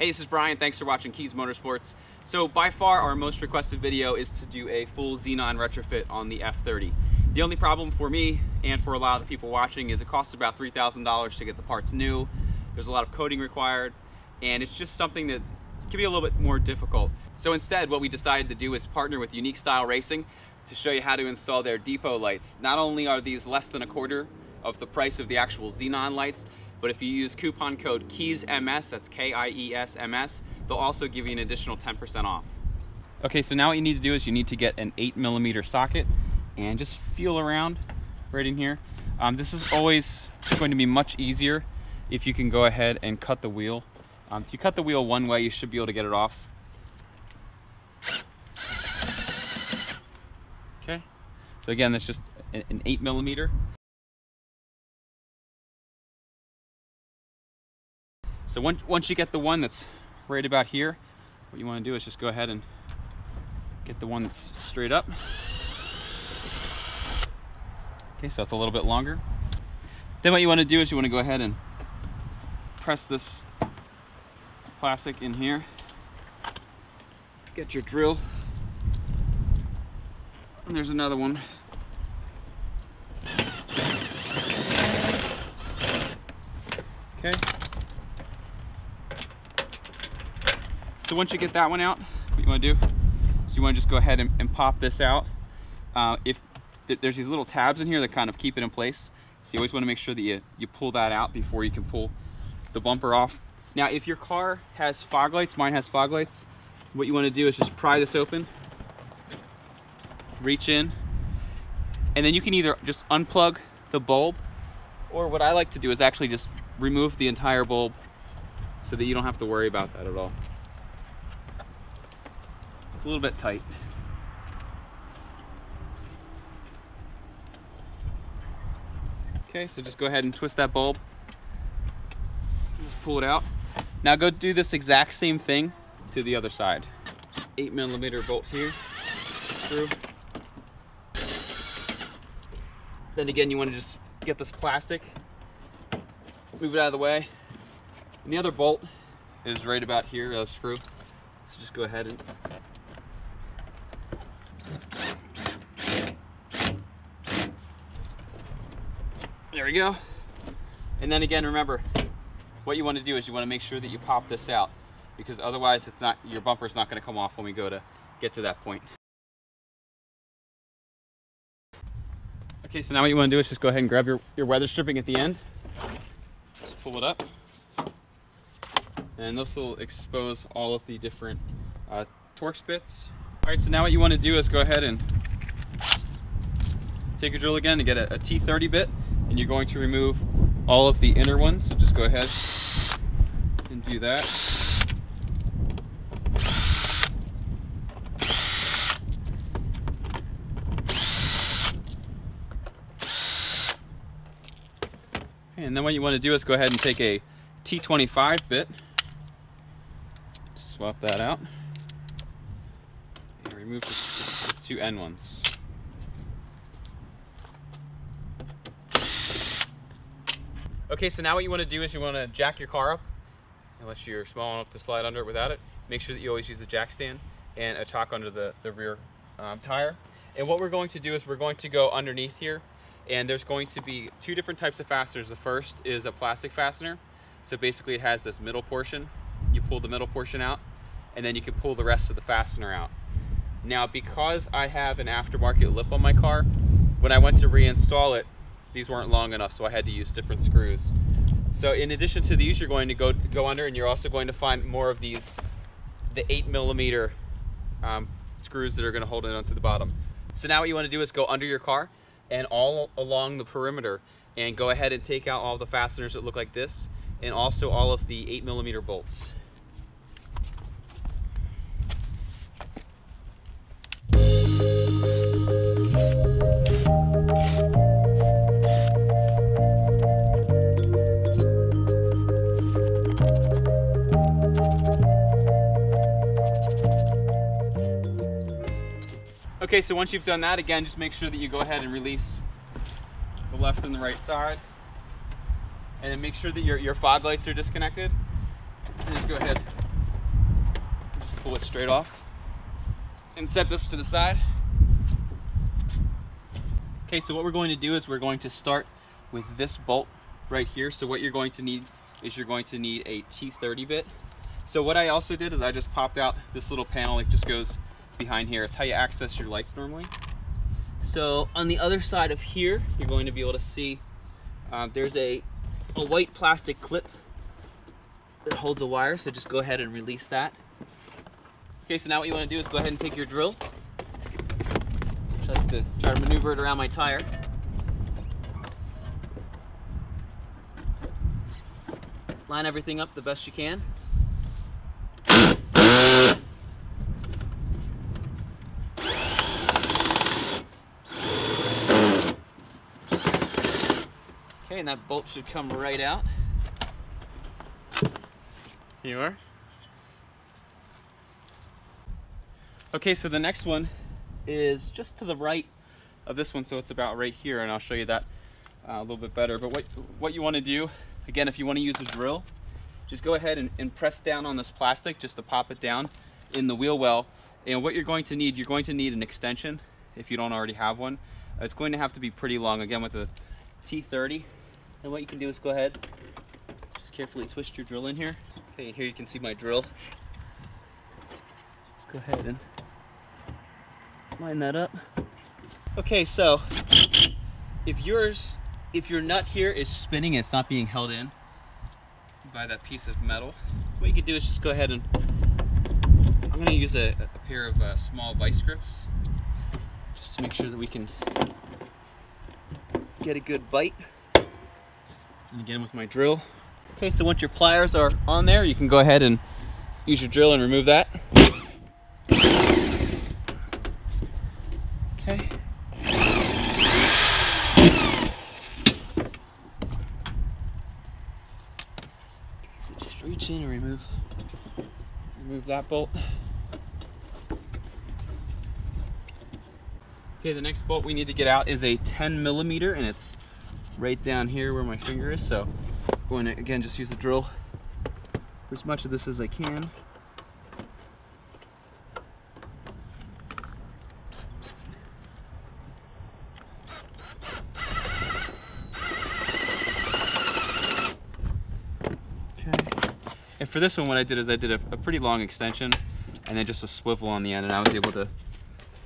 Hey, this is Brian. Thanks for watching Kies Motorsports. So by far our most requested video is to do a full Xenon retrofit on the F30. The only problem for me and for a lot of the people watching is it costs about $3,000 to get the parts new. There's a lot of coding required, and it's just something that can be a little bit more difficult. So instead, what we decided to do is partner with Unique Style Racing to show you how to install their Depo lights. Not only are these less than a quarter of the price of the actual Xenon lights, but if you use coupon code KIESMS, that's K-I-E-S-M-S, they'll also give you an additional 10% off. Okay, so now what you need to do is you need to get an 8mm socket and just feel around right in here. This is always going to be much easier if you can go ahead and cut the wheel. If you cut the wheel one way, you should be able to get it off. Okay, so again, that's just an 8mm. So once you get the one that's right about here, what you want to do is just go ahead and get the one that's straight up. Okay, so that's a little bit longer. Then what you want to do is you want to go ahead and press this plastic in here. Get your drill. And there's another one. Okay. So once you get that one out, what you want to do is you want to just go ahead and pop this out. There's these little tabs in here that kind of keep it in place. So you always want to make sure that you pull that out before you can pull the bumper off. Now, if your car has fog lights, mine has fog lights, what you want to do is just pry this open, reach in, and then you can either just unplug the bulb, or what I like to do is actually just remove the entire bulb so that you don't have to worry about that at all. It's a little bit tight. Okay, so just go ahead and twist that bulb. Just pull it out. Now go do this exact same thing to the other side. 8mm bolt here, through. Then again, you want to just get this plastic, move it out of the way. And the other bolt is right about here, the screw. So just go ahead and there we go. And then again, remember, what you want to do is you want to make sure that you pop this out, because otherwise it's not, your bumper's not going to come off when we go to get to that point. Okay, so now what you want to do is just go ahead and grab your weather stripping at the end. Just pull it up. And this will expose all of the different Torx bits. All right, so now what you want to do is go ahead and take your drill again and get a T30 bit. And you're going to remove all of the inner ones. So just go ahead and do that. And then what you want to do is go ahead and take a T25 bit. Swap that out. And remove the two end ones. Okay, so now what you want to do is you want to jack your car up, unless you're small enough to slide under it without it. Make sure that you always use the jack stand and a chock under the rear tire. And what we're going to do is we're going to go underneath here, and there's going to be two different types of fasteners. The first is a plastic fastener. So basically it has this middle portion. You pull the middle portion out, and then you can pull the rest of the fastener out. Now, because I have an aftermarket lip on my car, when I went to reinstall it, these weren't long enough, so I had to use different screws. So in addition to these, you're going to go under, and you're also going to find more of these, the 8mm screws that are going to hold it onto the bottom. So now what you want to do is go under your car and all along the perimeter, and go ahead and take out all the fasteners that look like this, and also all of the 8mm bolts. Okay, so once you've done that, again, just make sure that you go ahead and release the left and the right side. And then make sure that your fog lights are disconnected. And just go ahead pull it straight off and set this to the side. Okay, so what we're going to do is we're going to start with this bolt right here. So what you're going to need is you're going to need a T30 bit. So what I also did is I just popped out this little panel. It just goes behind here. It's how you access your lights normally. So on the other side of here, you're going to be able to see there's a white plastic clip that holds a wire. So just go ahead and release that. Okay, so now what you want to do is go ahead and take your drill. I like to try to maneuver it around my tire. Line everything up the best you can. Okay, and that bolt should come right out. Here you are. Okay, so the next one is just to the right of this one, so it's about right here, and I'll show you that a little bit better. But what you want to do, again, if you want to use a drill, just go ahead and press down on this plastic just to pop it down in the wheel well. And what you're going to need an extension if you don't already have one. It's going to have to be pretty long, again, with a T30. And what you can do is go ahead, just carefully twist your drill in here. Okay, and here you can see my drill. Let's go ahead and line that up. Okay, so if your nut here is spinning and it's not being held in by that piece of metal, what you could do is just go ahead and I'm going to use a pair of small vice grips just to make sure that we can get a good bite. And again with my drill. Okay, so once your pliers are on there, you can go ahead and use your drill and remove that. Reach in and remove that bolt. Okay, the next bolt we need to get out is a 10mm, and it's right down here where my finger is. So I'm going to, again, just use a drill for as much of this as I can. And for this one, what I did is I did a pretty long extension and then just a swivel on the end, and I was able to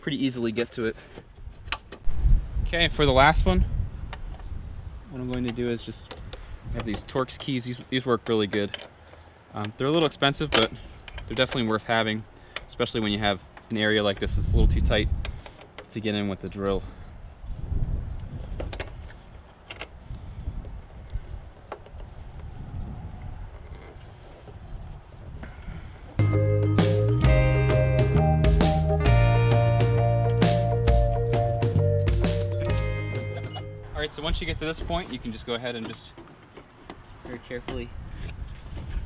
pretty easily get to it. Okay, for the last one, what I'm going to do is just have these Torx keys. These work really good. They're a little expensive, but they're definitely worth having, especially when you have an area like this that's a little too tight to get in with the drill. So once you get to this point, you can just go ahead and just very carefully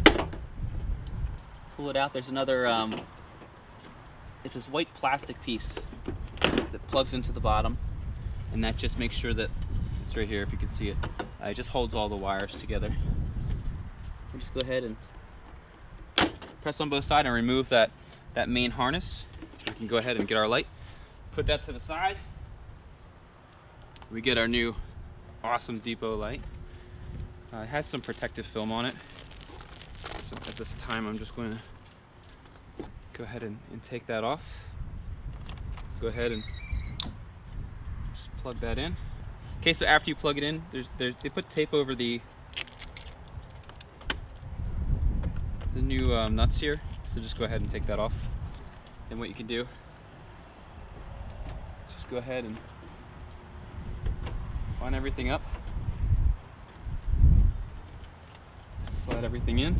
pull it out. There's another, it's this white plastic piece that plugs into the bottom, and that just makes sure that, it's right here if you can see it, it just holds all the wires together. And just go ahead and press on both sides and remove that main harness. We can go ahead and get our light, put that to the side. We get our new awesome Depo light. It has some protective film on it. So at this time, I'm just going to go ahead and take that off. Let's go ahead and just plug that in. Okay, so after you plug it in, they put tape over the new nuts here. So just go ahead and take that off. And what you can do, just go ahead and line everything up, slide everything in.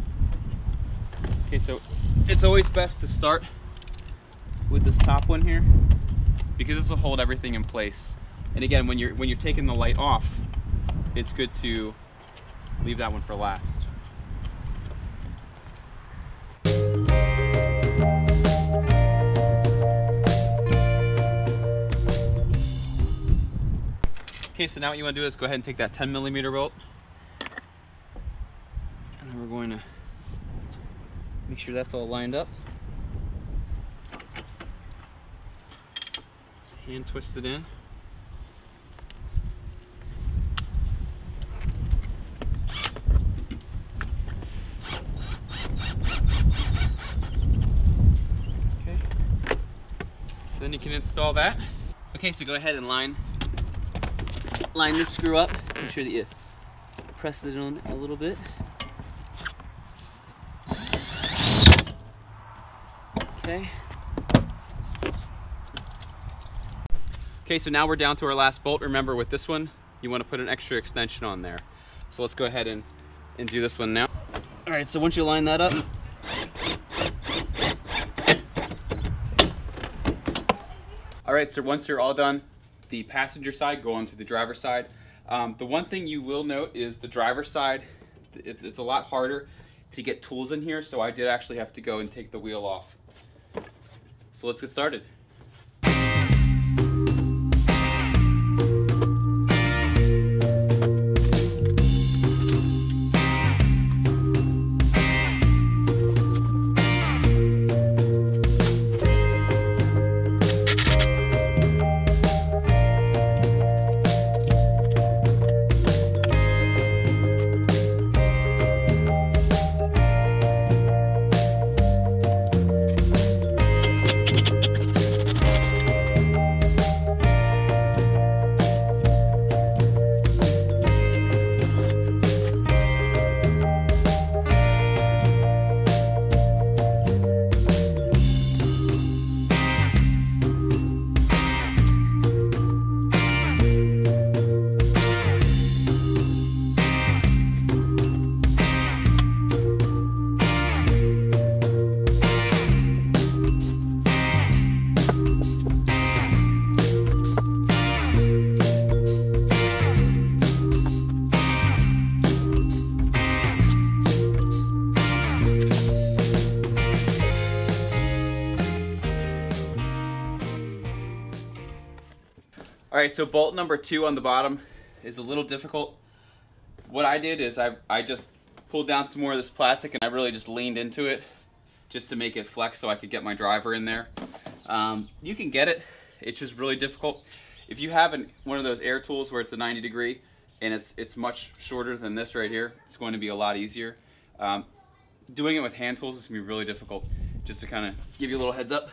Okay, so it's always best to start with this top one here because this will hold everything in place. And again, when you're taking the light off, it's good to leave that one for last. Okay, so now what you want to do is go ahead and take that 10mm bolt, and then we're going to make sure that's all lined up. and twist it in. Okay, so then you can install that. Okay, so go ahead and line this screw up. Make sure that you press it on a little bit. Okay. Okay, so now we're down to our last bolt. Remember, with this one, you want to put an extra extension on there. So let's go ahead and do this one now. All right, so once you line that up, all right, so once you're all done, the passenger side, go on to the driver's side. The one thing you will note is the driver's side, it's a lot harder to get tools in here, so I did actually have to go and take the wheel off. So let's get started. All right, so bolt number 2 on the bottom is a little difficult. What I did is I just pulled down some more of this plastic and I really just leaned into it just to make it flex so I could get my driver in there. You can get it, it's just really difficult. If you have one of those air tools where it's a 90 degree and it's much shorter than this right here, it's going to be a lot easier. Doing it with hand tools is going to be really difficult. Just to kind of give you a little heads up.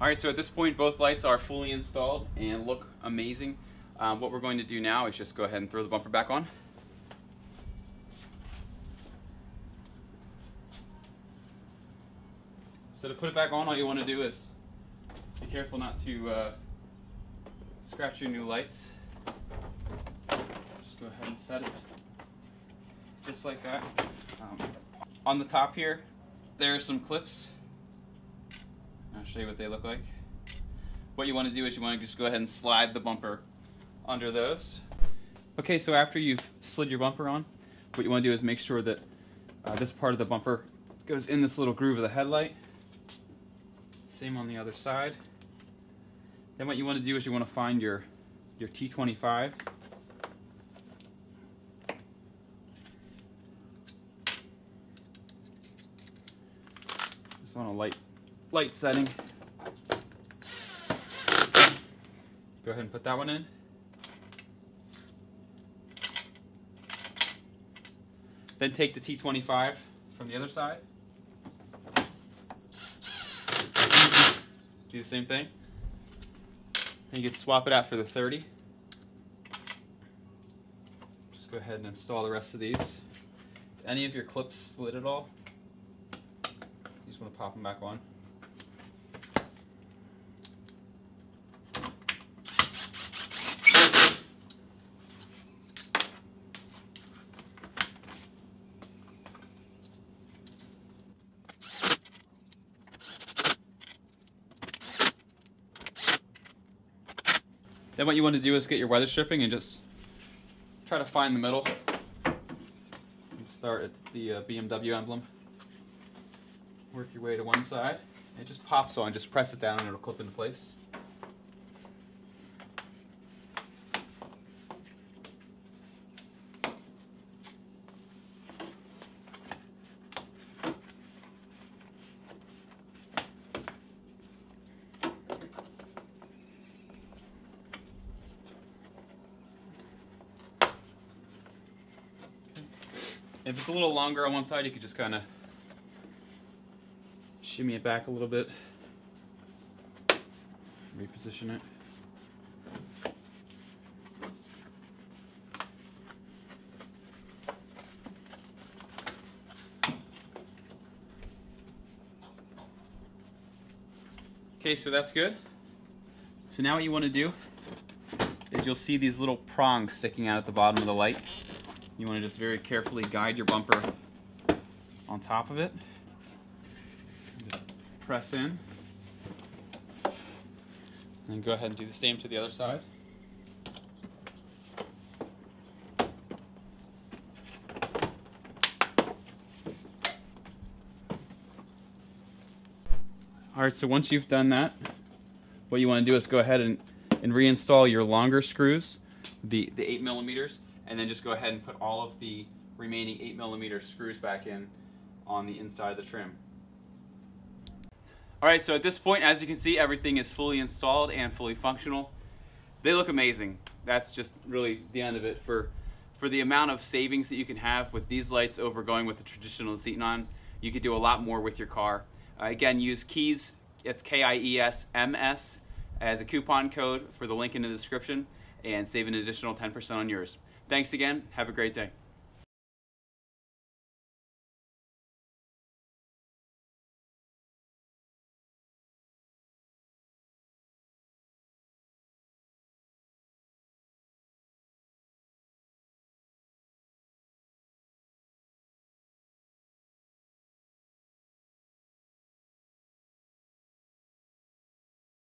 Alright, so at this point both lights are fully installed and look amazing. What we're going to do now is just go ahead and throw the bumper back on. So to put it back on, all you want to do is be careful not to scratch your new lights. Just go ahead and set it just like that. On the top here, there are some clips. I'll show you what they look like. What you want to do is you want to just go ahead and slide the bumper under those. Okay, so after you've slid your bumper on, what you want to do is make sure that this part of the bumper goes in this little groove of the headlight. Same on the other side. Then what you want to do is you want to find your T25. Just on a light setting. Go ahead and put that one in. Then take the T25 from the other side. Do the same thing. And you can swap it out for the 30. Just go ahead and install the rest of these. any of your clips slid at all, you just want to pop them back on. Then what you want to do is get your weather stripping and just try to find the middle. You start at the BMW emblem, work your way to one side, and it just pops on, just press it down and it'll clip into place. If it's a little longer on one side, you could just kind of shimmy it back a little bit, reposition it. Okay, so that's good. So now what you want to do is you'll see these little prongs sticking out at the bottom of the light. You want to just very carefully guide your bumper on top of it. Just press in. And go ahead and do the same to the other side. Alright, so once you've done that, what you want to do is go ahead and reinstall your longer screws, the 8mm. And then just go ahead and put all of the remaining 8mm screws back in on the inside of the trim. Alright, so at this point, as you can see, everything is fully installed and fully functional. They look amazing. That's just really the end of it. For the amount of savings that you can have with these lights over going with the traditional Xenon, you could do a lot more with your car. Again, use Kies, it's KIESMS, as a coupon code for the link in the description and save an additional 10% on yours. Thanks again. Have a great day.